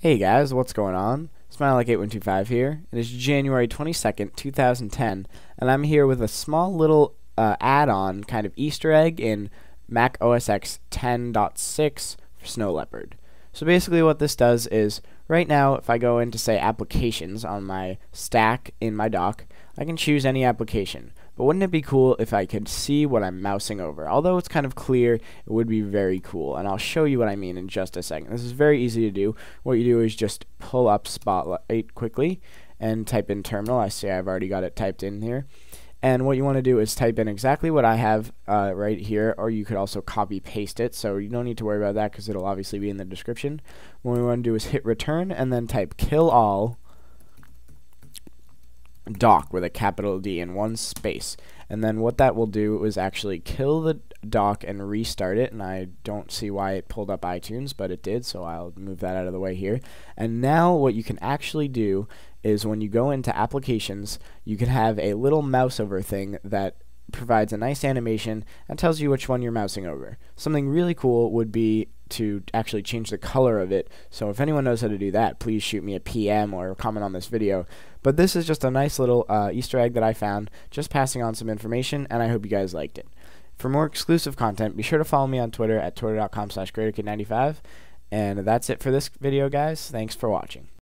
Hey guys, what's going on? Spotlight8125 here. It is January 22nd, 2010, and I'm here with a small little add-on kind of Easter egg in Mac OS X 10.6 for Snow Leopard. So basically what this does is, right now if I go into, say, applications on my stack in my dock, I can choose any application. But wouldn't it be cool if I could see what I'm mousing over? Although it's kind of clear, it would be very cool. And I'll show you what I mean in just a second. This is very easy to do. What you do is just pull up Spotlight quickly and type in terminal. I see I've already got it typed in here. And what you want to do is type in exactly what I have right here, or you could also copy paste it. So you don't need to worry about that because it'll obviously be in the description. What we want to do is hit return and then type kill all dock with a capital D in one space, and then what that will do is actually kill the dock and restart it. And I don't see why it pulled up iTunes, but it did, so I'll move that out of the way here. And now what you can actually do is when you go into applications, you can have a little mouse over thing that provides a nice animation and tells you which one you're mousing over. Something really cool would be to actually change the color of it, so if anyone knows how to do that, please shoot me a PM or comment on this video. But this is just a nice little Easter egg that I found, just passing on some information, and I hope you guys liked it. For more exclusive content, be sure to follow me on Twitter at twitter.com/greaterkid95, and that's it for this video, guys. Thanks for watching.